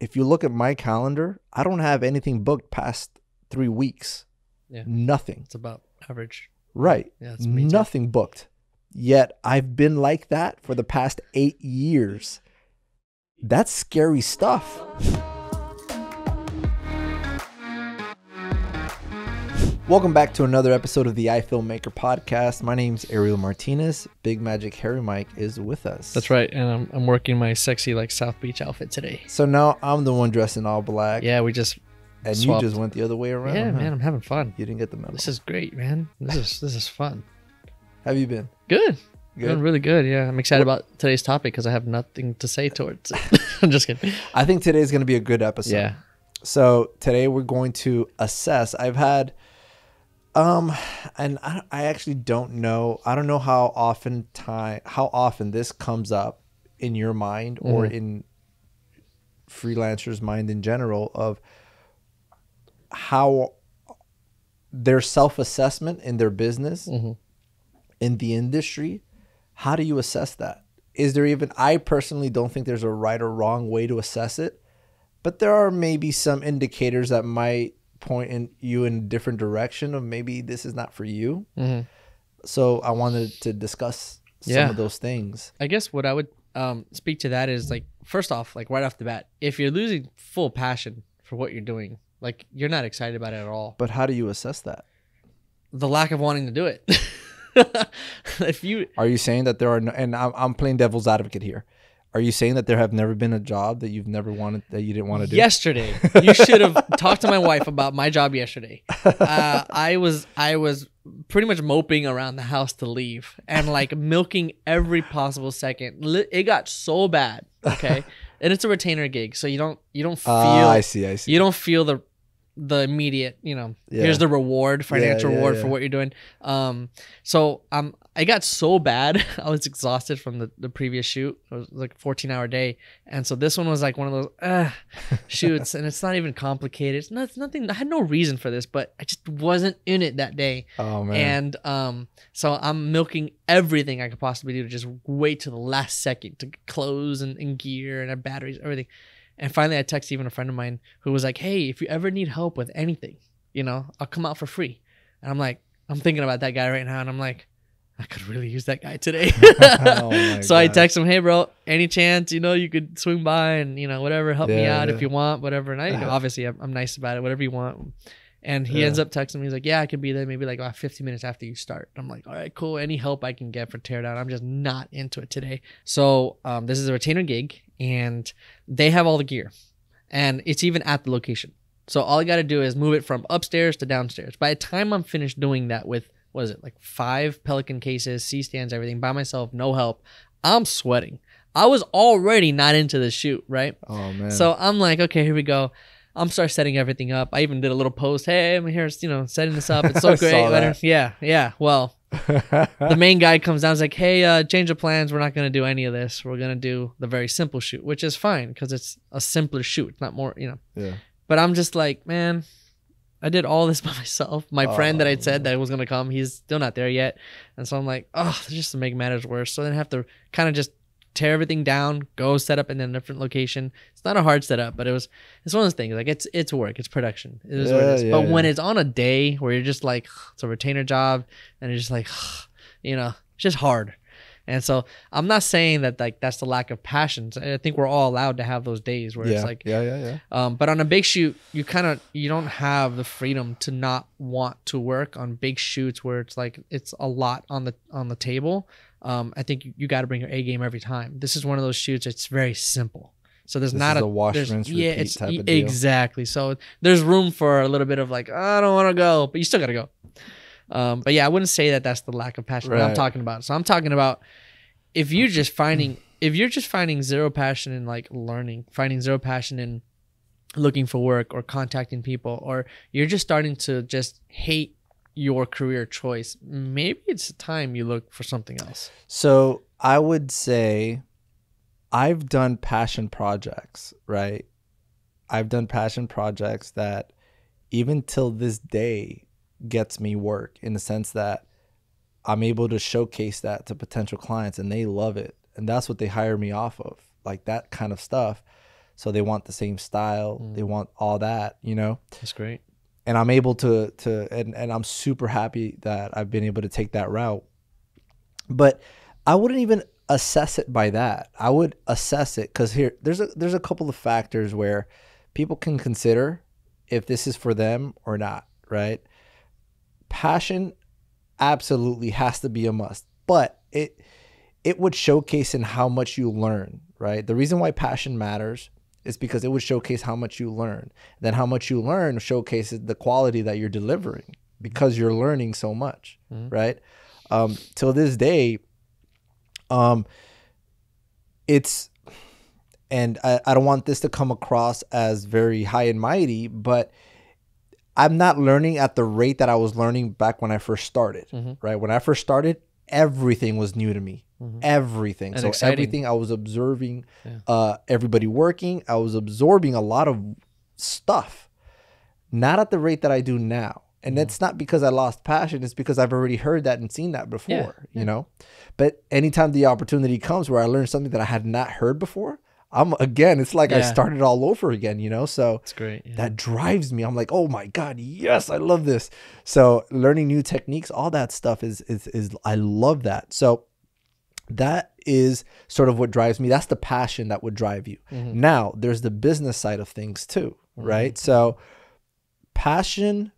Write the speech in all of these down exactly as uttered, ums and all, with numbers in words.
if you look at my calendar, I don't have anything booked past three weeks. Yeah. Nothing. It's about average. Right. Yeah, that's me nothing too. booked. Yet I've been like that for the past eight years. That's scary stuff. Welcome back to another episode of the iFilmmaker Podcast. My name's Ariel Martinez. Big Magic Harry Mike is with us. That's right. And I'm, I'm working my sexy like South Beach outfit today. So now I'm the one dressed in all black. Yeah, we just And swapped. You just went the other way around. Yeah, huh? Man, I'm having fun. You didn't get the memo. This is great, man. This is this is fun. How have you been? Good. Good. Been really good, yeah. I'm excited what? about today's topic because I have nothing to say towards it. I'm just kidding. I think today's going to be a good episode. Yeah. So today we're going to assess. I've had... Um, and I, I actually don't know. I don't know how often time, how often this comes up in your mind or mm-hmm. in freelancers' mind in general of how their self-assessment in their business, mm-hmm. in the industry. How do you assess that? Is there even? I personally don't think there's a right or wrong way to assess it, but there are maybe some indicators that might point in you in a different direction of maybe this is not for you. Mm-hmm. So I wanted to discuss some yeah. of those things. I guess what I would um, speak to that is like, first off, like right off the bat, if you're losing full passion for what you're doing, like you're not excited about it at all. But how do you assess that? The lack of wanting to do it. If you Are you saying that there are no, and I'm, I'm playing devil's advocate here. Are you saying that there have never been a job that you've never wanted, that you didn't want to do? Yesterday, you should have talked to my wife about my job yesterday. Uh, I was I was pretty much moping around the house to leave and like milking every possible second. It got so bad, okay? And it's a retainer gig, so you don't you don't feel. Uh, I see, I see. You don't feel the the immediate, you know. Yeah. Here's the reward, financial yeah, yeah, reward yeah. for what you're doing. Um, so I'm. Um, I got so bad. I was exhausted from the, the previous shoot. It was like a fourteen hour day. And so this one was like one of those uh, shoots. And it's not even complicated. It's, not, it's nothing. I had no reason for this, but I just wasn't in it that day. Oh, man. And um, so I'm milking everything I could possibly do to just wait till the last second to clothes and, and gear and our batteries, everything. And finally, I texted even a friend of mine who was like, hey, if you ever need help with anything, you know, I'll come out for free. And I'm like, I'm thinking about that guy right now. And I'm like, I could really use that guy today. oh my so God. I text him, hey, bro, any chance, you know, you could swing by and, you know, whatever, help yeah, me out yeah. if you want, whatever. And I, you know, obviously, I'm, I'm nice about it, whatever you want. And he yeah. ends up texting me. He's like, yeah, I could be there maybe like about fifteen minutes after you start. I'm like, all right, cool. Any help I can get for teardown. I'm just not into it today. So um, this is a retainer gig and they have all the gear and it's even at the location. So all I got to do is move it from upstairs to downstairs. By the time I'm finished doing that with what is it, like five Pelican cases, C-stands, everything, by myself, no help. I'm sweating. I was already not into the shoot, right? Oh, man. So I'm like, okay, here we go. I'm start setting everything up. I even did a little post. Hey, I'm here, you know, setting this up. It's so great. Yeah, yeah. Well, the main guy comes down and is like, hey, uh, change of plans. We're not going to do any of this. We're going to do the very simple shoot, which is fine because it's a simpler shoot, not more, you know. Yeah. But I'm just like, man, I did all this by myself. My oh, friend that I said that was going to come, he's still not there yet. And so I'm like, oh, just to make matters worse. So then I have to kind of just tear everything down, go set up in a different location. It's not a hard setup, but it was, it's one of those things. Like it's it's work, it's production. It is yeah, what it is. Yeah, but yeah. when it's on a day where you're just like, it's a retainer job and you're just like, you know, it's just hard. And so I'm not saying that like that's the lack of passion. I think we're all allowed to have those days where yeah, it's like, yeah, yeah, yeah. Um, but on a big shoot, you kind of you don't have the freedom to not want to work on big shoots where it's like it's a lot on the on the table. Um, I think you, you got to bring your A game every time. This is one of those shoots. It's very simple. So there's this not is a, a wash, rinse, yeah, repeat it's, type of deal. Exactly. So there's room for a little bit of like, oh, I don't want to go, but you still got to go. Um, but yeah, I wouldn't say that that's the lack of passion right. that I'm talking about. So I'm talking about if you're just finding, if you're just finding zero passion in like learning, finding zero passion in looking for work or contacting people, or you're just starting to just hate your career choice, maybe it's time you look for something else. So I would say I've done passion projects, right? I've done passion projects that even till this day, gets me work in the sense that I'm able to showcase that to potential clients and they love it. And that's what they hire me off of, like that kind of stuff. So they want the same style. Mm. They want all that, you know? That's great. And I'm able to, to and, and I'm super happy that I've been able to take that route. But I wouldn't even assess it by that. I would assess it because here, there's a, there's a couple of factors where people can consider if this is for them or not, right? Passion absolutely has to be a must, but it, it would showcase in how much you learn, right? The reason why passion matters is because it would showcase how much you learn. Then how much you learn showcases the quality that you're delivering because you're learning so much, mm-hmm. right? Um, till this day, um, it's, and I, I don't want this to come across as very high and mighty, but I'm not learning at the rate that I was learning back when I first started, mm-hmm. right? When I first started, everything was new to me, mm-hmm. everything. And so exciting. Everything I was observing, yeah. uh, everybody working, I was absorbing a lot of stuff, not at the rate that I do now. And mm-hmm. that's not because I lost passion. It's because I've already heard that and seen that before, yeah. you yeah. know, but anytime the opportunity comes where I learn something that I had not heard before, I'm again, it's like yeah. I started all over again, you know? So that's great. Yeah. That drives me. I'm like, oh my God, yes, I love this. So learning new techniques, all that stuff is, is, is, I love that. So that is sort of what drives me. That's the passion that would drive you. Mm-hmm. Now there's the business side of things too, mm-hmm. right? So passion,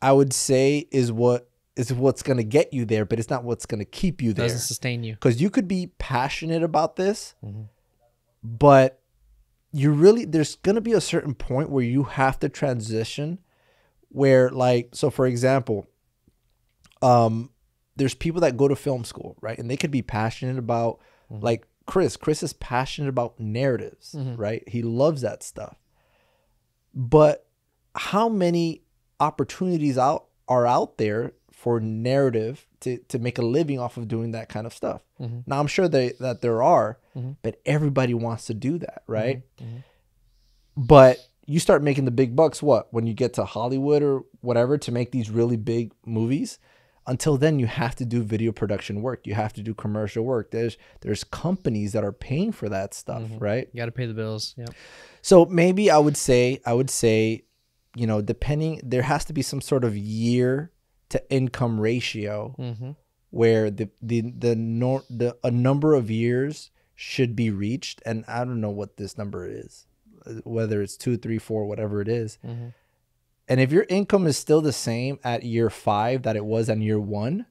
I would say is what, is what's going to get you there, but it's not what's going to keep you there. It doesn't sustain you. Because you could be passionate about this, mm-hmm. but you really, there's going to be a certain point where you have to transition where like, so for example, um, there's people that go to film school, right? And they could be passionate about mm-hmm. like Chris, Chris is passionate about narratives, mm-hmm. right? He loves that stuff. But how many opportunities out are out there for narrative to, to make a living off of doing that kind of stuff? Mm-hmm. Now I'm sure they, that there are, mm-hmm. but everybody wants to do that, right? Mm-hmm. But you start making the big bucks, what? When you get to Hollywood or whatever to make these really big movies, until then you have to do video production work. You have to do commercial work. There's, there's companies that are paying for that stuff, mm-hmm. right? You gotta pay the bills, yeah. So maybe I would say, I would say, you know, depending, there has to be some sort of year to income ratio, mm-hmm. where the the the, nor, the a number of years should be reached, and I don't know what this number is, whether it's two, three, four, whatever it is. Mm-hmm. And if your income is still the same at year five that it was on year one,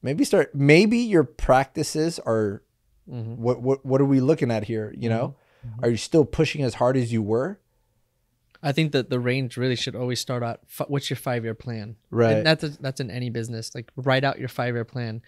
maybe start. Maybe your practices are. Mm-hmm. What what what are we looking at here? You know, mm-hmm. are you still pushing as hard as you were? I think that the range really should always start out, what's your five-year plan? Right. And that's, a, that's in any business. Like, write out your five-year plan.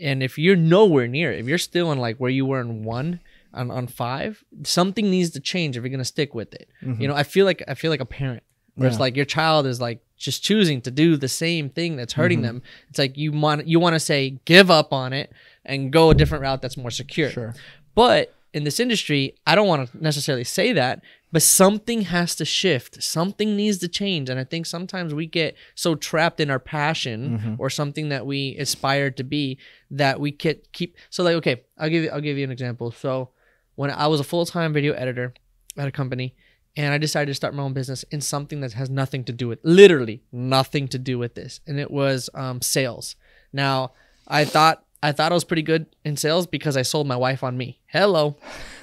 And if you're nowhere near, if you're still in like where you were in one, on, on five, something needs to change if you're going to stick with it. Mm-hmm. You know, I feel like I feel like a parent where yeah. it's like your child is like just choosing to do the same thing that's hurting mm-hmm. them. It's like you want, you want to say, give up on it and go a different route that's more secure. Sure. But in this industry, I don't want to necessarily say that, but something has to shift. Something needs to change. And I think sometimes we get so trapped in our passion mm-hmm. or something that we aspire to be that we can't keep. So like, okay, I'll give you, I'll give you an example. So when I was a full-time video editor at a company and I decided to start my own business in something that has nothing to do with, literally nothing to do with this. And it was um, sales. Now I thought, I thought I was pretty good in sales because I sold my wife on me. Hello.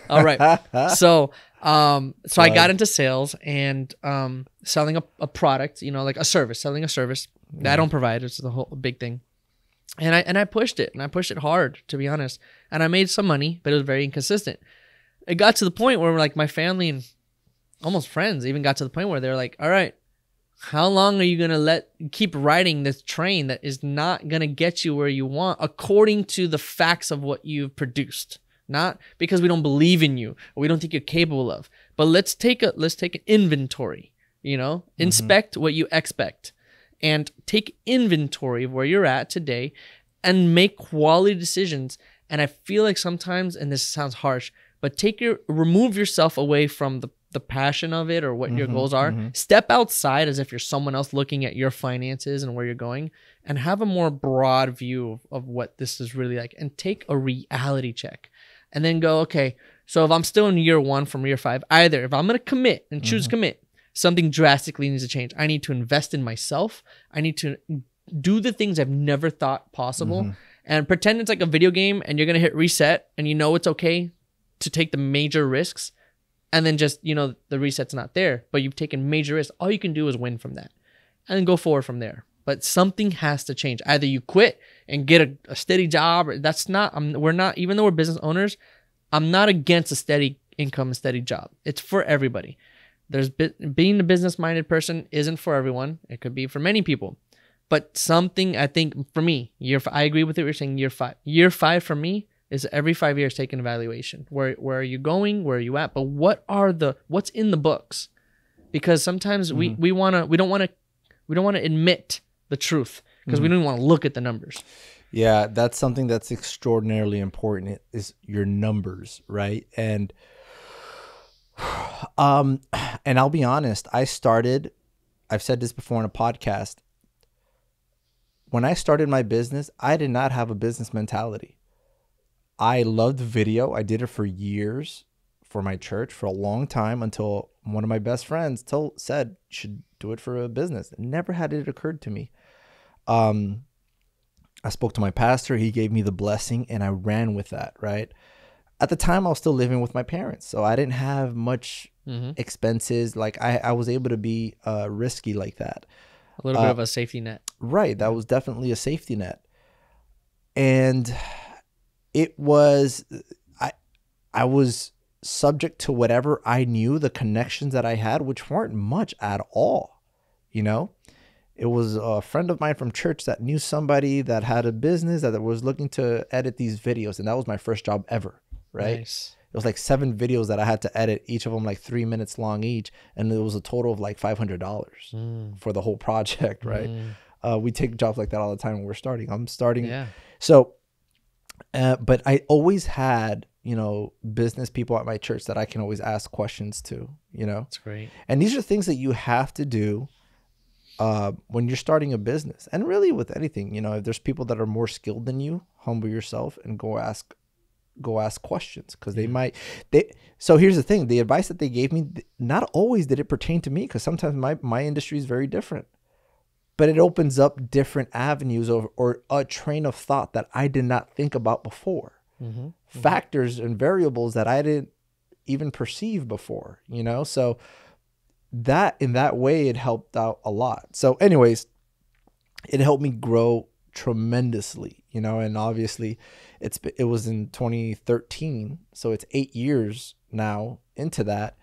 All right. So, um, so right. I got into sales and um, selling a, a product, you know, like a service, selling a service mm. that I don't provide. It's the whole big thing. And I, and I pushed it and I pushed it hard, to be honest. And I made some money, but it was very inconsistent. It got to the point where like my family and almost friends even got to the point where they're like, all right, how long are you going to let keep riding this train that is not going to get you where you want according to the facts of what you've produced? Not because we don't believe in you or we don't think you're capable of, but let's take a let's take an inventory, you know, mm-hmm. inspect what you expect and take inventory of where you're at today and make quality decisions. And I feel like sometimes, and this sounds harsh, but take your remove yourself away from the the passion of it or what mm-hmm, your goals are, mm-hmm. step outside as if you're someone else looking at your finances and where you're going and have a more broad view of, of what this is really like and take a reality check and then go, okay, So if I'm still in year one from year five, either if I'm going to commit and choose mm-hmm. commit, something drastically needs to change. I need to invest in myself. I need to do the things I've never thought possible. Mm-hmm. And pretend it's like a video game and you're going to hit reset and you know it's okay to take the major risks. And then just, you know, the reset's not there, but you've taken major risks. All you can do is win from that and then go forward from there. But something has to change. Either you quit and get a, a steady job, or that's not, I'm, we're not, even though we're business owners, I'm not against a steady income, steady job. It's for everybody. There's being a business-minded person isn't for everyone. It could be for many people. But something, I think, for me, year five, I agree with what you're saying, year five. Year five for me is every five years take an evaluation. Where, where are you going? Where are you at? But what are the, what's in the books? Because sometimes mm-hmm. we, we wanna, we don't wanna, we don't wanna admit the truth because mm-hmm. we don't want to look at the numbers. Yeah, that's something that's extraordinarily important is your numbers, right? And um and I'll be honest, I started, I've said this before in a podcast, when I started my business, I did not have a business mentality. I loved video. I did it for years for my church for a long time until one of my best friends told said you should do it for a business. It never had it occurred to me. Um I spoke to my pastor, he gave me the blessing, and I ran with that, right? At the time, I was still living with my parents, so I didn't have much mm-hmm. expenses. Like, I, I was able to be uh, risky like that. A little uh, bit of a safety net. Right, that was definitely a safety net. And it was, I, I was subject to whatever I knew, the connections that I had, which weren't much at all, you know? It was a friend of mine from church that knew somebody that had a business that was looking to edit these videos. And that was my first job ever, right? Nice. It was like seven videos that I had to edit, each of them like three minutes long each. And it was a total of like five hundred dollars mm. for the whole project, right? Mm. Uh, we take jobs like that all the time when we're starting. I'm starting. Yeah. So, uh, but I always had, you know, business people at my church that I can always ask questions to, you know? That's great. And these are things that you have to do Uh, when you're starting a business, and really with anything, you know, if there's people that are more skilled than you, humble yourself and go ask, go ask questions, because they mm-hmm. might, they, so here's the thing, the advice that they gave me, not always did it pertain to me, because sometimes my, my industry is very different, but it opens up different avenues or, or a train of thought that I did not think about before, mm-hmm. factors mm-hmm. and variables that I didn't even perceive before, you know, so that in that way it helped out a lot. So anyways, it helped me grow tremendously, you know, and obviously it's it was in twenty thirteen, so it's eight years now into that,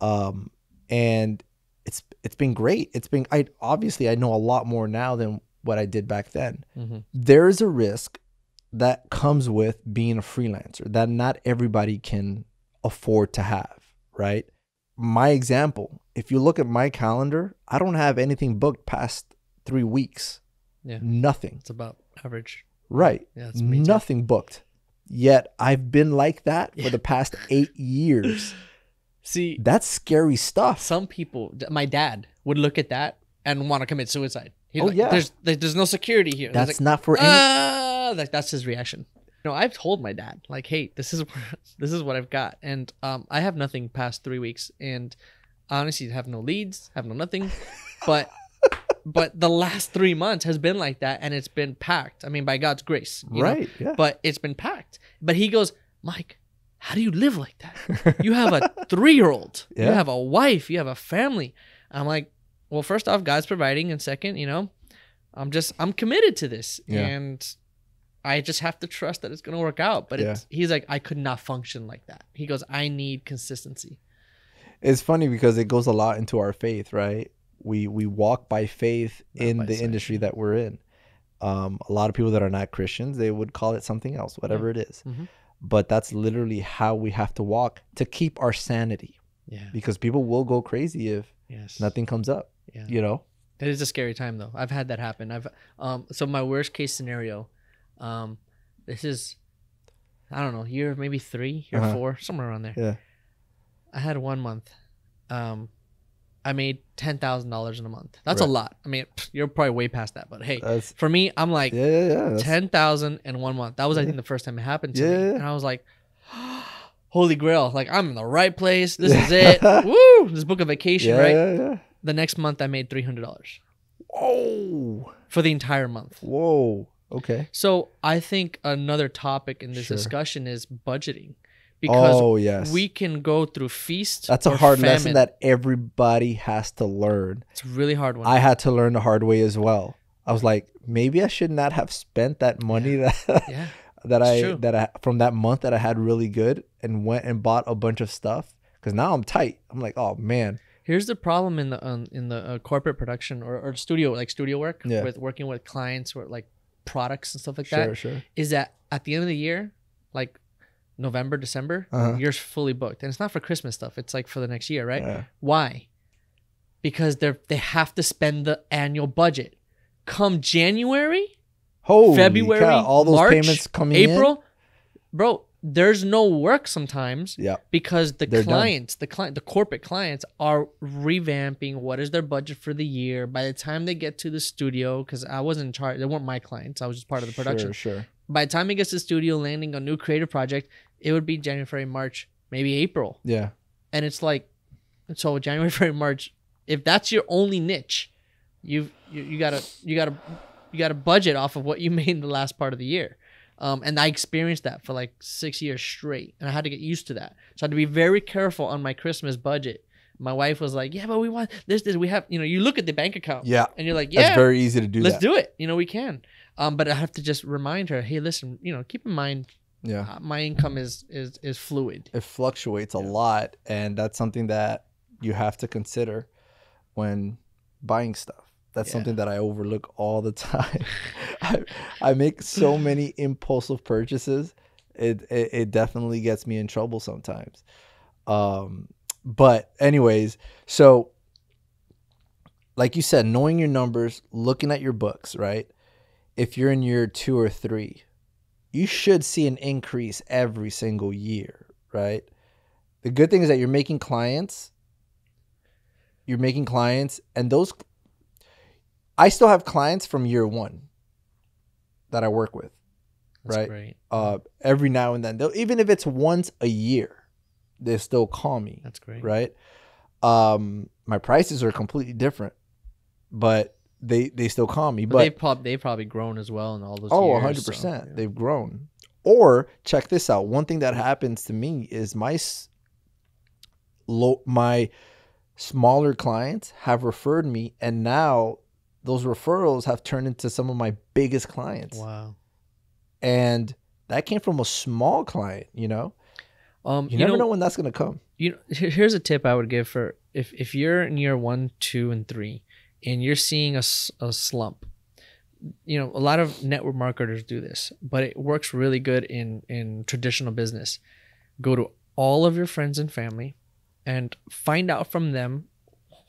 um and it's it's been great. It's been I obviously I know a lot more now than what I did back then. Mm-hmm. There is a risk that comes with being a freelancer that not everybody can afford to have, right? My example, if you look at my calendar, I don't have anything booked past three weeks. Yeah. Nothing. It's about average. Right. Yeah, it's nothing booked. Yet I've been like that yeah. for the past eight years. See, that's scary stuff. Some people, my dad would look at that and want to commit suicide. He's oh, like, yeah. There's, there's no security here. That's like, not for ah! any. Like, that's his reaction. No, I've told my dad, like, hey, this is this is what I've got, and um, I have nothing past three weeks, and honestly, have no leads, have no nothing, but but the last three months has been like that, and it's been packed. I mean, by God's grace, you right? know? Yeah. But it's been packed. But he goes, Mike, how do you live like that? You have a three-year-old, yeah. you have a wife, you have a family. I'm like, well, first off, God's providing, and second, you know, I'm just I'm committed to this, yeah. and I just have to trust that it's going to work out. But it's, yeah. he's like, I could not function like that. He goes, I need consistency. It's funny because it goes a lot into our faith, right? We we walk by faith not in by the sight. Industry that we're in. Um, a lot of people that are not Christians, they would call it something else, whatever yeah. it is. Mm-hmm. But that's literally how we have to walk to keep our sanity. Yeah. Because people will go crazy if yes. nothing comes up, yeah. you know? It is a scary time, though. I've had that happen. I've um, so my worst case scenario... Um, this is, I don't know, year maybe three, year uh-huh. four, somewhere around there. Yeah. I had one month. Um, I made ten thousand dollars in a month. That's right. a lot. I mean, you're probably way past that, but hey, that's, for me, I'm like yeah, yeah, yeah, ten thousand in one month. That was, yeah. I think, the first time it happened to yeah, me. Yeah, yeah. And I was like, holy grail, like I'm in the right place. This is it. Woo! Just book a vacation, yeah, right? Yeah, yeah. The next month I made three hundred dollars. Whoa. For the entire month. Whoa. Okay. So I think another topic in this sure. discussion is budgeting. Because oh, yes. we can go through feast. That's a hard famine. lesson that everybody has to learn. It's a really hard one. I had to learn the hard way as well. I was like, maybe I should not have spent that money yeah. that yeah. that I true. that I from that month that I had really good and went and bought a bunch of stuff, because now I'm tight. I'm like, oh man. Here's the problem in the um, in the uh, corporate production or, or studio like studio work yeah. with working with clients or like products and stuff like sure, that. Sure. Is that at the end of the year, like November, December, uh-huh. you're fully booked, and it's not for Christmas stuff. It's like for the next year, right? Yeah. Why? Because they're they have to spend the annual budget. Come January, Holy February, cow. all those March, payments coming April, in? bro. There's no work sometimes, yeah, because the they're clients, done. the client, the corporate clients are revamping what is their budget for the year. By the time they get to the studio, because I wasn't in charge, they weren't my clients. I was just part of the production. Sure, sure. By the time it gets to the studio, landing a new creative project, it would be January, March, maybe April. Yeah. And it's like, so January, February, March. If that's your only niche, you've you, you gotta you gotta you gotta budget off of what you made in the last part of the year. Um, and I experienced that for like six years straight, and I had to get used to that. So I had to be very careful on my Christmas budget. My wife was like, "Yeah, but we want this. This we have." You know, you look at the bank account. Yeah. And you're like, "Yeah, it's very easy to do. Let's that. do it. You know, we can." Um, but I have to just remind her, hey, listen, you know, keep in mind, yeah, uh, my income is is is fluid. It fluctuates yeah. a lot, and that's something that you have to consider when buying stuff. That's yeah. something that I overlook all the time. I, I make so many impulsive purchases. It, it it definitely gets me in trouble sometimes. Um, but anyways, so like you said, knowing your numbers, looking at your books, right? If you're in year two or three, you should see an increase every single year, right? The good thing is that you're making clients. You're making clients, and those, I still have clients from year one that I work with, That's right? Great. Uh, every now and then, they'll, even if it's once a year, they still call me. That's great, right? Um, my prices are completely different, but They they still call me, but, but they've probably they've probably grown as well in all those. Oh, years. one hundred percent, so, yeah. They've grown. Or check this out. One thing that happens to me is my low my smaller clients have referred me, and now those referrals have turned into some of my biggest clients. Wow! And that came from a small client, you know. Um, you, you never know, know when that's gonna come. You know, here's a tip I would give for if if you're in year one, two, and three, and you're seeing a, a slump. You know, a lot of network marketers do this, but it works really good in, in traditional business. Go to all of your friends and family and find out from them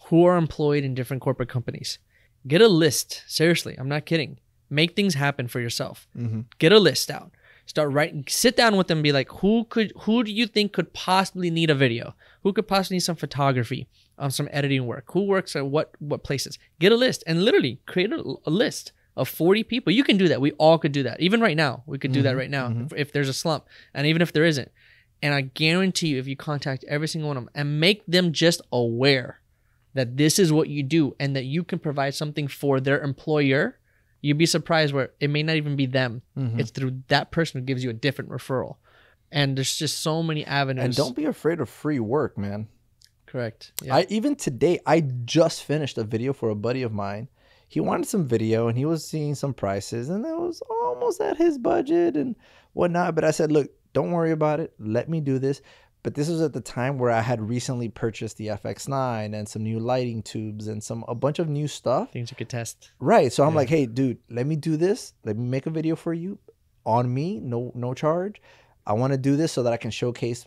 who are employed in different corporate companies. Get a list. Seriously, I'm not kidding. Make things happen for yourself. Mm-hmm. Get a list out. Start writing, sit down with them and be like, who could, who do you think could possibly need a video? Who could possibly need some photography, um, some editing work? Who works at what, what places? Get a list and literally create a, a list of forty people. You can do that. We all could do that. Even right now, we could mm-hmm. do that right now mm-hmm. if, if there's a slump, and even if there isn't. And I guarantee you, if you contact every single one of them and make them just aware that this is what you do and that you can provide something for their employer, you'd be surprised where it may not even be them. Mm-hmm. It's through that person who gives you a different referral. And there's just so many avenues. And don't be afraid of free work, man. Correct. Yeah. I, even today, I just finished a video for a buddy of mine. He wanted some video and he was seeing some prices and that was almost at his budget and whatnot. But I said, look, don't worry about it. Let me do this. But this was at the time where I had recently purchased the F X nine and some new lighting tubes and some a bunch of new stuff. Things you could test. Right. So I'm yeah. like, hey, dude, let me do this. Let me make a video for you on me. No, no charge. I want to do this so that I can showcase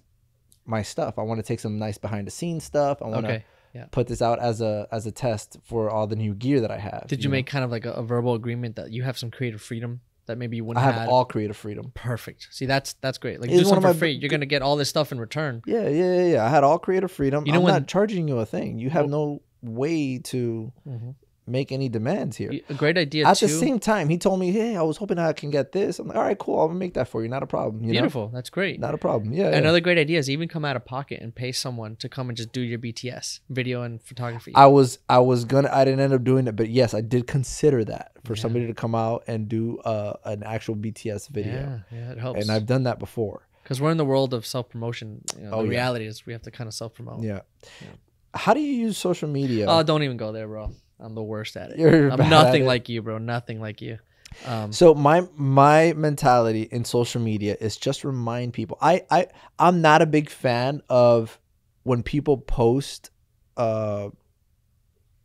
my stuff. I want to take some nice behind the scenes stuff. I want to okay. yeah. put this out as a as a test for all the new gear that I have. Did you, you make know? kind of like a, a verbal agreement that you have some creative freedom? That maybe you wouldn't have. I have all creative freedom. Perfect. See, that's that's great. Like, do something for free. You're going to get all this stuff in return. Yeah, yeah, yeah. I had all creative freedom. You know, I'm not charging you a thing. You have no way to, mm-hmm. make any demands here. A great idea. At too. the same time, he told me, "Hey, I was hoping I can get this." I'm like, "All right, cool. I'll make that for you. Not a problem." You Beautiful. Know? That's great. Not a problem. Yeah. Another yeah. great idea is even come out of pocket and pay someone to come and just do your B T S video and photography. I was, I was gonna, I didn't end up doing it, but yes, I did consider that for yeah. somebody to come out and do uh, an actual B T S video. Yeah, yeah, it helps. And I've done that before. Because we're in the world of self promotion. You know, oh, the reality yeah. is we have to kind of self promote. Yeah. yeah. How do you use social media? Oh, don't even go there, bro. I'm the worst at it. You're I'm nothing it. like you, bro. Nothing like you. Um, so my my mentality in social media is just remind people. I, I, I'm not a big fan of when people post uh,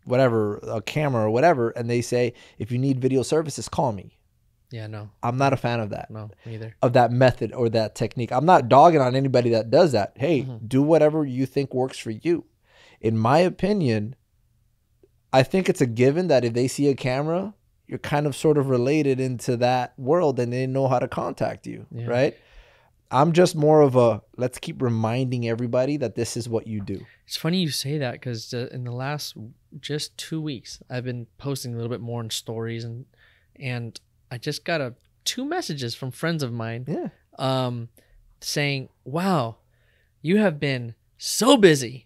whatever, a camera or whatever, and they say, if you need video services, call me. Yeah, no. I'm not a fan of that. No, neither. Of that method or that technique. I'm not dogging on anybody that does that. Hey, mm-hmm. do whatever you think works for you. In my opinion, I think it's a given that if they see a camera, you're kind of sort of related into that world and they know how to contact you, yeah. right? I'm just more of a, let's keep reminding everybody that this is what you do. It's funny you say that because in the last just two weeks, I've been posting a little bit more in stories and and I just got a, two messages from friends of mine yeah. um, saying, wow, you have been so busy.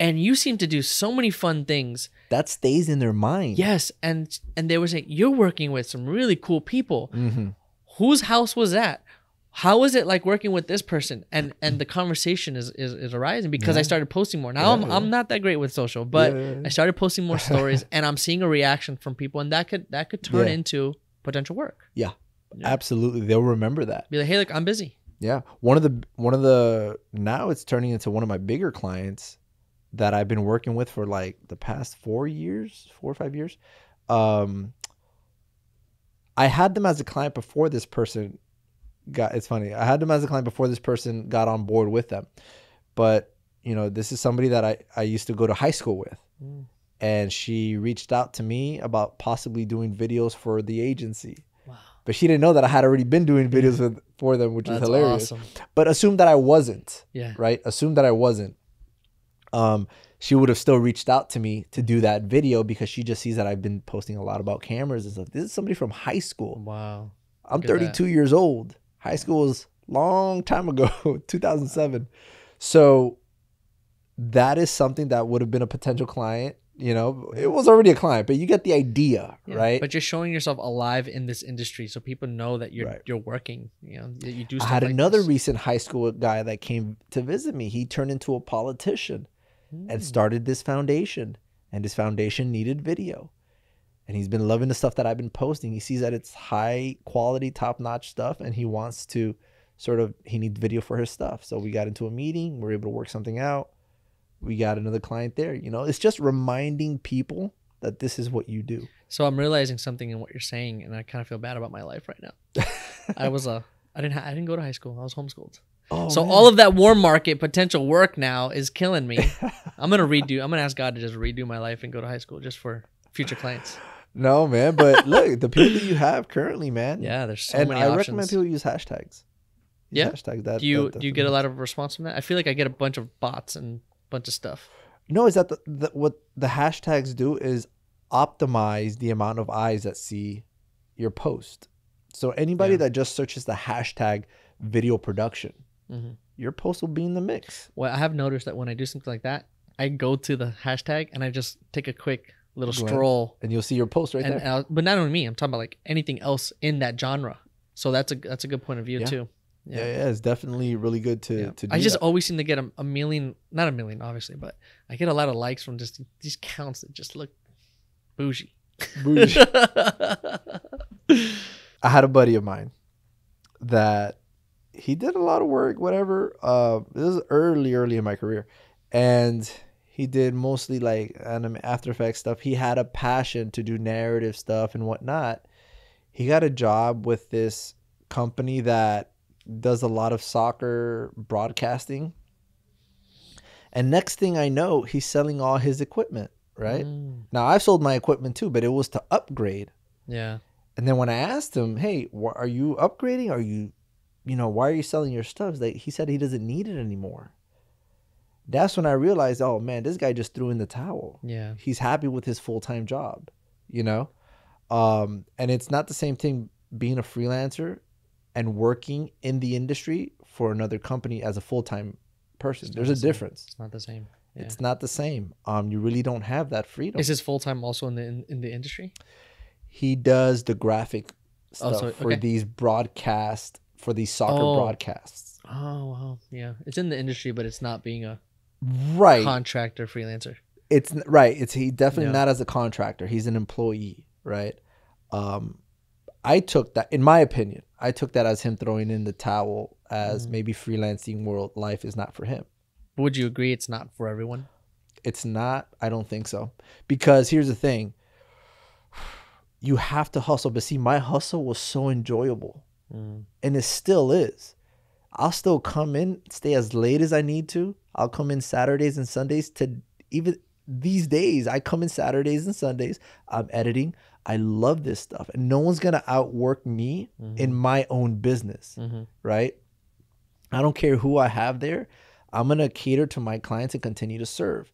And you seem to do so many fun things. That stays in their mind. Yes. And and they were saying, you're working with some really cool people. Mm-hmm. Whose house was that? How is it like working with this person? And and the conversation is is, is arising because yeah. I started posting more. Now, yeah, I'm, yeah. I'm not that great with social, but yeah. I started posting more stories and I'm seeing a reaction from people. And that could, that could turn yeah. into potential work. Yeah, yeah, absolutely. They'll remember that. Be like, hey, look, I'm busy. Yeah. One of the, one of the, now it's turning into one of my bigger clients that I've been working with for like the past four years, four or five years. Um, I had them as a client before this person got, it's funny. I had them as a client before this person got on board with them. But, you know, this is somebody that I, I used to go to high school with. Mm. And she reached out to me about possibly doing videos for the agency. Wow. But she didn't know that I had already been doing videos with, for them, which is hilarious. Awesome. But assume that I wasn't, yeah. right? Assume that I wasn't. Um, she would have still reached out to me to do that video because she just sees that I've been posting a lot about cameras and stuff. This is somebody from high school. Wow. I'm thirty-two years old. High school was a long time ago, two thousand seven. Wow. So that is something that would have been a potential client. You know, it was already a client, but you get the idea, yeah, right? But you're showing yourself alive in this industry, so people know that you're right. you're working. You know, that you do. Stuff I had like another this. recent high school guy that came to visit me. He turned into a politician. And started this foundation, and his foundation needed video, and he's been loving the stuff that I've been posting. He sees that it's high quality, top-notch stuff, and he wants to sort of, he needs video for his stuff. So we got into a meeting, we were able to work something out. We got another client there. You know, it's just reminding people that this is what you do. So I'm realizing something in what you're saying, and I kind of feel bad about my life right now. I was a, I didn't, I didn't go to high school. I was homeschooled. Oh, so man. All of that warm market potential work now is killing me. I'm going to redo. I'm going to ask God to just redo my life and go to high school just for future clients. No, man. But look, the people you have currently, man. Yeah, there's so and many I options. I recommend people use hashtags. Use yeah. Hashtags, that, do you, that, that do you get a lot of response from that? I feel like I get a bunch of bots and a bunch of stuff. No, is that the, the, what the hashtags do is optimize the amount of eyes that see your post. So anybody yeah. that just searches the hashtag video production, mm-hmm. your post will be in the mix. Well, I have noticed that when I do something like that, I go to the hashtag and I just take a quick little go stroll. Ahead. And you'll see your post right and, there. And but not only me. I'm talking about like anything else in that genre. So that's a that's a good point of view yeah. too. Yeah. yeah, yeah. It's definitely really good to, yeah. to do I just that. always seem to get a, a million, not a million, obviously, but I get a lot of likes from just these counts that just look bougie. Bougie. I had a buddy of mine that he did a lot of work, whatever. Uh, this is early, early in my career. And he did mostly like anime, After Effects stuff. He had a passion to do narrative stuff and whatnot. He got a job with this company that does a lot of soccer broadcasting. And next thing I know, he's selling all his equipment, right? Mm. Now, I've sold my equipment too, but it was to upgrade. Yeah. And then when I asked him, hey, are you upgrading? Are you... you know, why are you selling your stuff? Like, he said he doesn't need it anymore. That's when I realized, oh, man, this guy just threw in the towel. Yeah. He's happy with his full-time job. you know? Um, and it's not the same thing being a freelancer and working in the industry for another company as a full-time person. There's a difference. It's not the same. Yeah. It's not the same. Um, you really don't have that freedom. Is his full-time also in the in, in the industry? He does the graphic stuff oh, so, okay. for these broadcasts, for these soccer oh. broadcasts. Oh, wow. Yeah. It's in the industry, but it's not being a right contractor freelancer. It's right. It's he definitely yeah. not as a contractor. He's an employee, right? Um, I took that, in my opinion, I took that as him throwing in the towel, as mm. maybe freelancing world life is not for him. Would you agree it's not for everyone? It's not. I don't think so. Because here's the thing. You have to hustle. But see, my hustle was so enjoyable. Mm. And it still is. I'll still come in, stay as late as I need to. I'll come in Saturdays and Sundays to even these days. I come in Saturdays and Sundays. I'm editing. I love this stuff. And no one's going to outwork me mm-hmm. in my own business, mm-hmm. right? I don't care who I have there. I'm going to cater to my clients and continue to serve.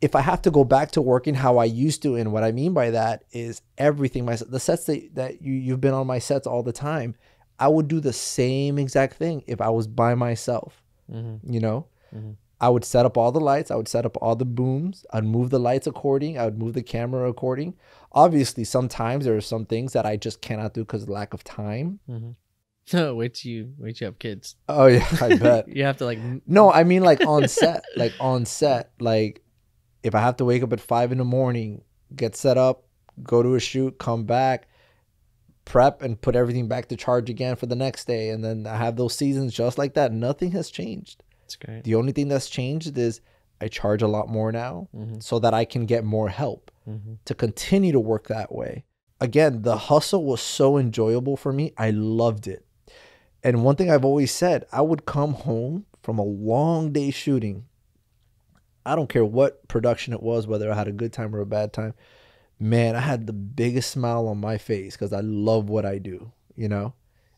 If I have to go back to working how I used to, and what I mean by that is everything, my, the sets that, that you, you've been on my sets all the time, I would do the same exact thing if I was by myself, mm-hmm. you know? Mm-hmm. I would set up all the lights. I would set up all the booms. I'd move the lights according. I would move the camera according. Obviously, sometimes there are some things that I just cannot do because of lack of time. Mm-hmm. No, wait till you wait till you have kids. Oh yeah, I bet. You have to like. No, I mean like on set, like on set, like if I have to wake up at five in the morning, get set up, go to a shoot, come back, prep, and put everything back to charge again for the next day, and then I have those seasons just like that. Nothing has changed. That's great. The only thing that's changed is I charge a lot more now, mm-hmm. so that I can get more help mm-hmm. to continue to work that way. Again, the hustle was so enjoyable for me. I loved it. And one thing I've always said, I would come home from a long day shooting. I don't care what production it was, whether I had a good time or a bad time. Man, I had the biggest smile on my face because I love what I do, you know?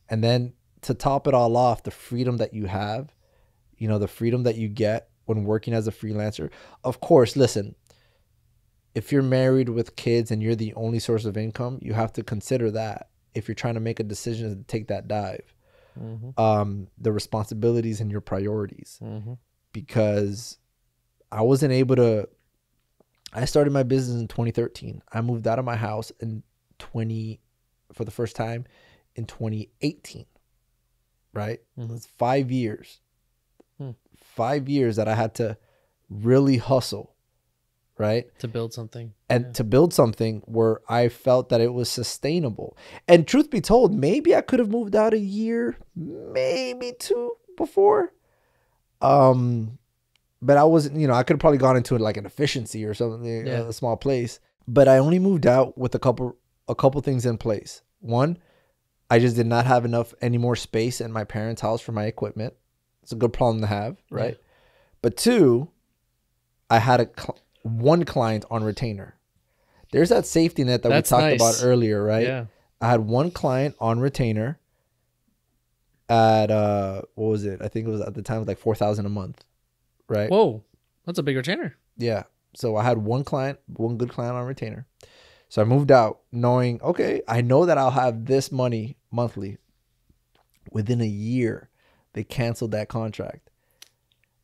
And then to top it all off, the freedom that you have, you know, the freedom that you get when working as a freelancer. Of course, listen, if you're married with kids and you're the only source of income, you have to consider that if you're trying to make a decision to take that dive. Mm-hmm. Um, the responsibilities and your priorities, mm-hmm. because I wasn't able to, I started my business in twenty thirteen. I moved out of my house in twenty for the first time in twenty eighteen, right? Mm-hmm. That's five years, hmm. five years that I had to really hustle, right? To build something. And yeah. to build something where I felt that it was sustainable. And truth be told, maybe I could have moved out a year, maybe two before. Um, but I wasn't, you know, I could have probably gone into it like an efficiency or something, yeah. a small place. But I only moved out with a couple, a couple things in place. One, I just did not have enough, any more space in my parents' house for my equipment. It's a good problem to have, right? Yeah. But two, I had a... one client on retainer. There's that safety net that That's we talked nice. About earlier, right? Yeah. I had one client on retainer at, uh, what was it? I think it was at the time, it was like four thousand dollars a month, right? Whoa, that's a big retainer. Yeah. So I had one client, one good client on retainer. So I moved out knowing, okay, I know that I'll have this money monthly. Within a year, they canceled that contract.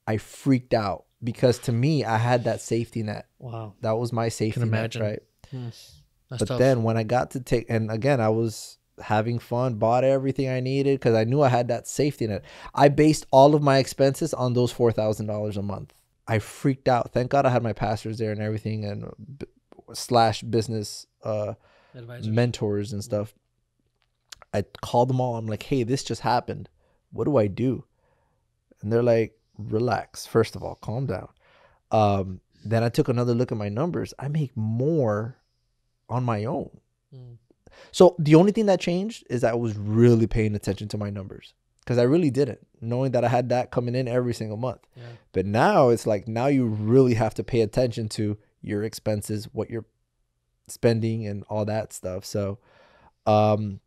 I freaked out. Because to me, I had that safety net. Wow. That was my safety Can imagine. net, right? Yes. That's but tough. Then when I got to take, and again, I was having fun, bought everything I needed because I knew I had that safety net. I based all of my expenses on those four thousand dollars a month. I freaked out. Thank God I had my pastors there and everything, and b slash business uh, Advisors. mentors and stuff. I called them all. I'm like, hey, this just happened. What do I do? And they're like, relax, first of all, calm down. Um then I took another look at my numbers. I make more on my own. Mm. So the only thing that changed is I was really paying attention to my numbers, because I really didn't, knowing that I had that coming in every single month. Yeah. But now it's like, now you really have to pay attention to your expenses, what you're spending and all that stuff. So um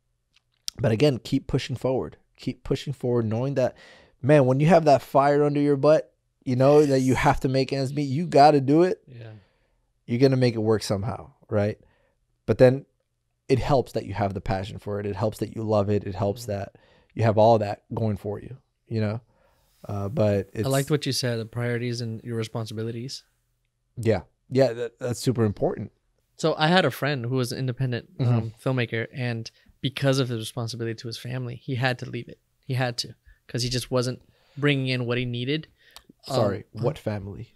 but again, keep pushing forward, keep pushing forward, knowing that, man, when you have that fire under your butt, you know, yes. that you have to make ends meet, you got to do it. Yeah. You're going to make it work somehow, right? But then it helps that you have the passion for it. It helps that you love it. It helps that you have all that going for you, you know? Uh, but it's, I liked what you said, the priorities and your responsibilities. Yeah. Yeah. That, that's super important. So I had a friend who was an independent um, mm-hmm. filmmaker, and because of his responsibility to his family, he had to leave it. He had to, because he just wasn't bringing in what he needed. Sorry. Um, what family?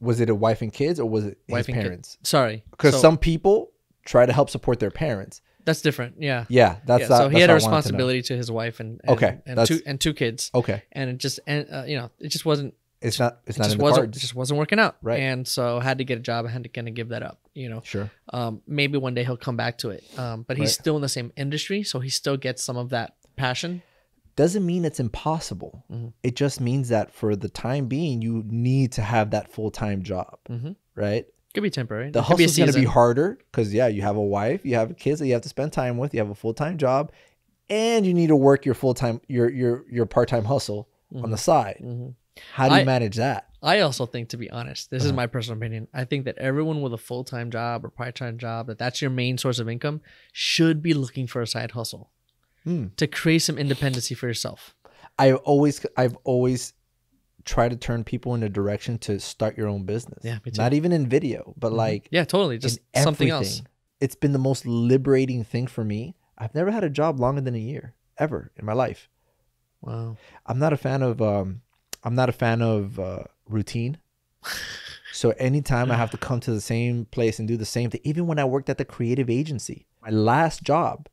Was it a wife and kids, or was it his parents? Sorry. Because so, some people try to help support their parents. That's different. Yeah. Yeah. That's yeah, not, so he had a responsibility to, to his wife and, and okay, and two and two kids. Okay. And it just and uh, you know, it just wasn't. It's not. It's it not. Just in the wasn't. Cards. It just wasn't working out. Right. And so I had to get a job. I had to kind of give that up. You know. Sure. Um. Maybe one day he'll come back to it. Um. But he's right. still in the same industry, so he still gets some of that passion. Doesn't mean it's impossible. Mm-hmm. It just means that for the time being, you need to have that full time job. Mm-hmm. Right. Could be temporary. The hustle is going to be harder because, yeah, you have a wife, you have kids that you have to spend time with, you have a full-time job, and you need to work your full-time, your your your part-time hustle mm-hmm. on the side. Mm-hmm. How do you I, manage that? I also think, to be honest, this uh-huh. is my personal opinion, I think that everyone with a full-time job or part-time job, that that's your main source of income, should be looking for a side hustle mm. to create some independency for yourself. I've always, I've always... try to turn people in a direction to start your own business. Yeah, me too. Not even in video, but mm-hmm. like yeah, totally, just something else. It's been the most liberating thing for me. I've never had a job longer than a year ever in my life. Wow. I'm not a fan of um, I'm not a fan of uh, routine. So anytime I have to come to the same place and do the same thing, even when I worked at the creative agency, my last job,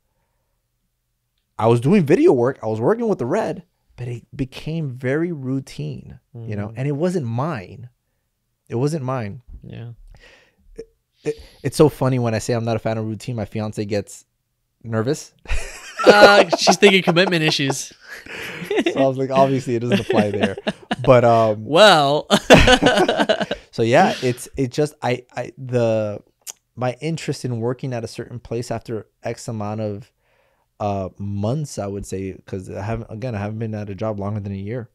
I was doing video work. I was working with the Red. But it became very routine, mm. you know, and it wasn't mine. It wasn't mine. Yeah. It, it, it's so funny when I say I'm not a fan of routine, my fiance gets nervous. uh, she's thinking commitment issues. So I was like, obviously it doesn't apply there. But, um, well, so yeah, it's, it just, I, I, the, my interest in working at a certain place after X amount of, Uh, months, I would say, because I haven't, again, I haven't been at a job longer than a year.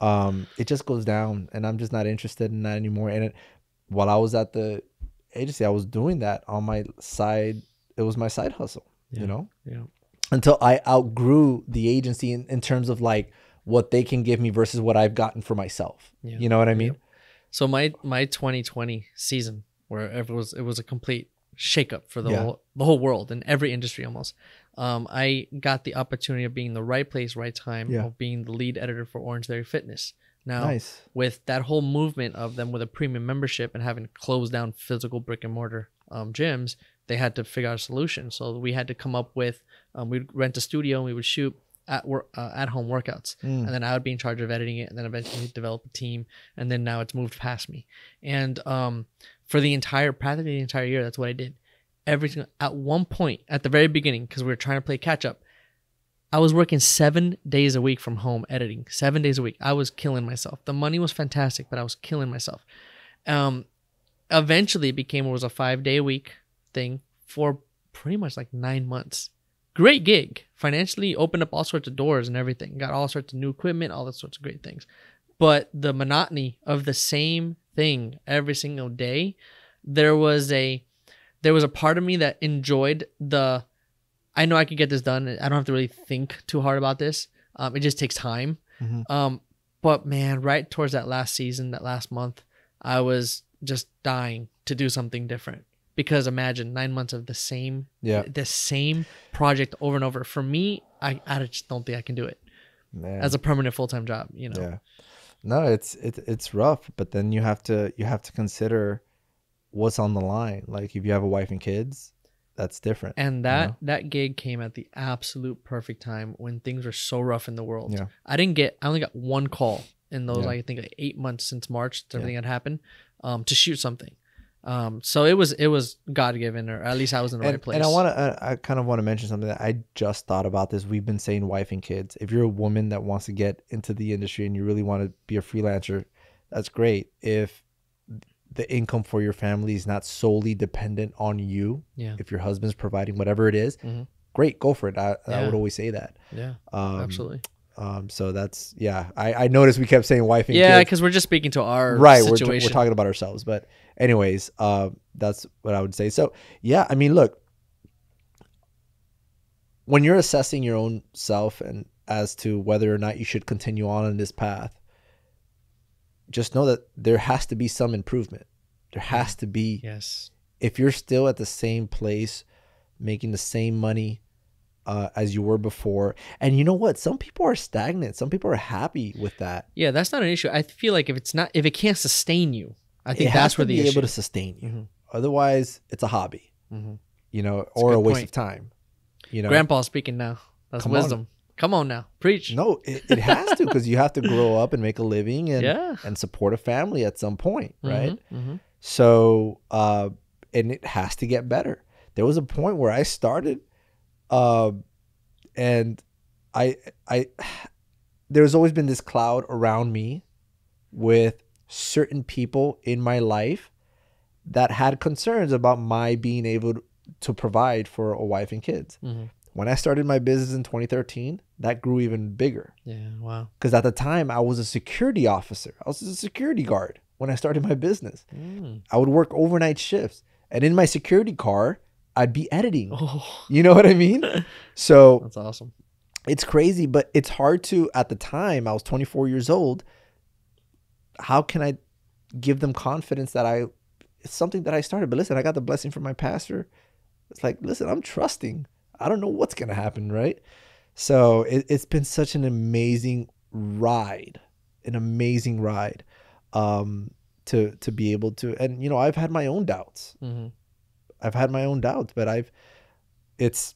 Um, it just goes down, and I'm just not interested in that anymore. And it, while I was at the agency, I was doing that on my side. It was my side hustle, yeah, you know, yeah. until I outgrew the agency in, in terms of like what they can give me versus what I've gotten for myself. Yeah. You know what I mean? Yeah. So my, my twenty twenty season, where it was, it was a complete shakeup for the, yeah. whole, the whole world and every industry almost. Um, I got the opportunity of being in the right place, right time, yeah. of being the lead editor for Orange Theory Fitness. Now, nice. With that whole movement of them with a premium membership and having to close down physical brick and mortar um, gyms, they had to figure out a solution. So we had to come up with, um, we'd rent a studio and we would shoot at work, uh, at home workouts. Mm. And then I would be in charge of editing it and then eventually develop a team. And then now it's moved past me. And um, for the entire, practically the entire year, that's what I did. Everything at one point at the very beginning, because we were trying to play catch up, I was working seven days a week from home editing, seven days a week. I was killing myself. The money was fantastic, but I was killing myself. Um, eventually it became, it was a five day a week thing for pretty much like nine months. Great gig. Financially opened up all sorts of doors and everything. Got all sorts of new equipment, all those sorts of great things. But the monotony of the same thing every single day, there was a, There was a part of me that enjoyed the, I know I could get this done. I don't have to really think too hard about this. Um, it just takes time. Mm-hmm. Um, but man, right towards that last season, that last month, I was just dying to do something different. Because imagine nine months of the same, yeah. the same project over and over. For me, I, I just don't think I can do it man. As a permanent full-time job. You know, yeah. no, it's it, it's rough. But then you have to you have to consider. What's on the line? Like if you have a wife and kids, that's different. And that, you know? That gig came at the absolute perfect time when things were so rough in the world. Yeah. I didn't get, I only got one call in those, yeah. like, I think like eight months since March, everything yeah. had happened, um, to shoot something. Um, so it was, it was God-given, or at least I was in the and, right place. And I want to, I, I kind of want to mention something that I just thought about this. We've been saying wife and kids. If you're a woman that wants to get into the industry and you really want to be a freelancer, that's great. If the income for your family is not solely dependent on you. Yeah. If your husband's providing whatever it is, mm-hmm. great, go for it. I, yeah. I would always say that. Yeah, um, absolutely. Um, so that's, yeah. I, I noticed we kept saying wife and yeah, kids. Yeah, because we're just speaking to our right, situation. Right, we're, we're talking about ourselves. But anyways, uh, that's what I would say. So yeah, I mean, look, when you're assessing your own self and as to whether or not you should continue on in this path, just know that there has to be some improvement. There has to be. Yes. If you're still at the same place, making the same money uh, as you were before, and you know what? Some people are stagnant. Some people are happy with that. Yeah, that's not an issue. I feel like if it's not, if it can't sustain you, I think that's where the issue. It has to be able to sustain you. Mm-hmm. Otherwise, it's a hobby, mm-hmm. you know, that's or a, a waste point. of time. You know, Grandpa's speaking now. That's Come wisdom. On. Come on now, preach. No, it, it has to, because you have to grow up and make a living and yeah. and support a family at some point, right? Mm-hmm, mm-hmm. So, uh, and it has to get better. There was a point where I started, uh, and I, I, there's always been this cloud around me with certain people in my life that had concerns about my being able to provide for a wife and kids. Mm-hmm. When I started my business in twenty thirteen, that grew even bigger. Yeah, wow. Because at the time, I was a security officer. I was a security guard when I started my business. Mm. I would work overnight shifts. And in my security car, I'd be editing. Oh. You know what I mean? So that's awesome. It's crazy, but it's hard to, at the time, I was twenty-four years old. How can I give them confidence that I, it's something that I started? But listen, I got the blessing from my pastor. It's like, listen, I'm trusting. I don't know what's going to happen, right? So it, it's been such an amazing ride, an amazing ride um, to to be able to. And, you know, I've had my own doubts. Mm-hmm. I've had my own doubts, but I've, it's,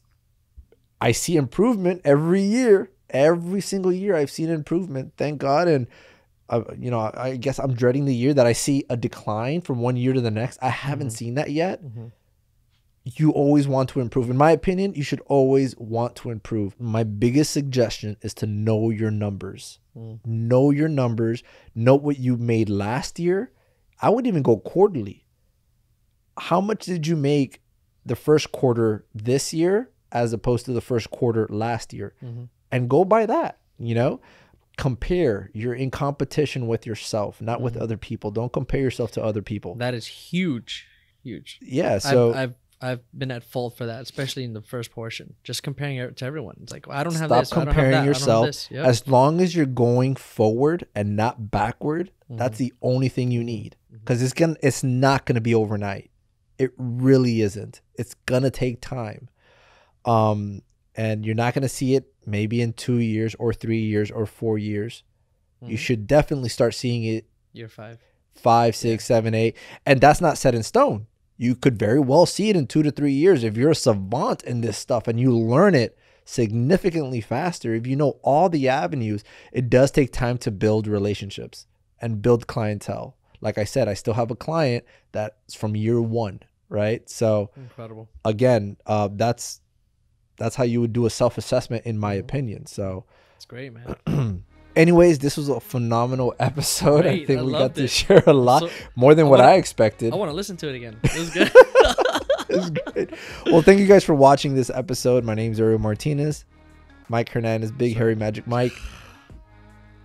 I see improvement every year. Every single year I've seen improvement, thank God. And, uh, you know, I guess I'm dreading the year that I see a decline from one year to the next. I haven't mm-hmm. seen that yet. Mm-hmm. You always want to improve. In my opinion, you should always want to improve. My biggest suggestion is to know your numbers. Mm. Know your numbers. Know what you made last year. I would even go quarterly. How much did you make the first quarter this year as opposed to the first quarter last year? Mm-hmm. And go by that, you know? Compare. You're in competition with yourself, not mm-hmm. with other people. Don't compare yourself to other people. That is huge, huge. Yeah, so... I've, I've I've been at fault for that, especially in the first portion. Just comparing it to everyone. It's like, well, I don't have Stop this. Stop comparing I don't have that. yourself. I don't have this. Yep. As long as you're going forward and not backward, mm-hmm. that's the only thing you need. Because mm-hmm. it's gonna, it's not going to be overnight. It really isn't. It's going to take time. Um, and you're not going to see it maybe in two years or three years or four years. Mm-hmm. You should definitely start seeing it. Year five. Five, six, yeah. seven, eight. And that's not set in stone. You could very well see it in two to three years if you're a savant in this stuff and you learn it significantly faster. If you know all the avenues, it does take time to build relationships and build clientele. Like I said, I still have a client that's from year one, right? So incredible. Again, uh, that's that's how you would do a self-assessment, in my mm-hmm. opinion. So it's great, man. Anyways, this was a phenomenal episode. Great, I think I we got to it. share a lot, so, more than I what wanna, I expected. I want to listen to it again. It was good. It was good. Well, thank you guys for watching this episode. My name is Ariel Martinez. Mike Hernandez, Big Sorry. Harry Magic Mike.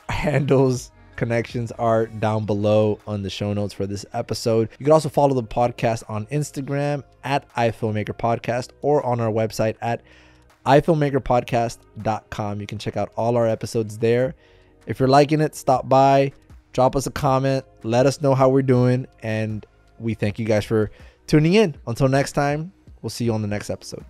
Handles, connections are down below on the show notes for this episode. You can also follow the podcast on Instagram at iFilmmaker Podcast or on our website at i filmmaker podcast dot com. You can check out all our episodes there. If you're liking it, stop by, drop us a comment, let us know how we're doing, and we thank you guys for tuning in. Until next time, we'll see you on the next episode.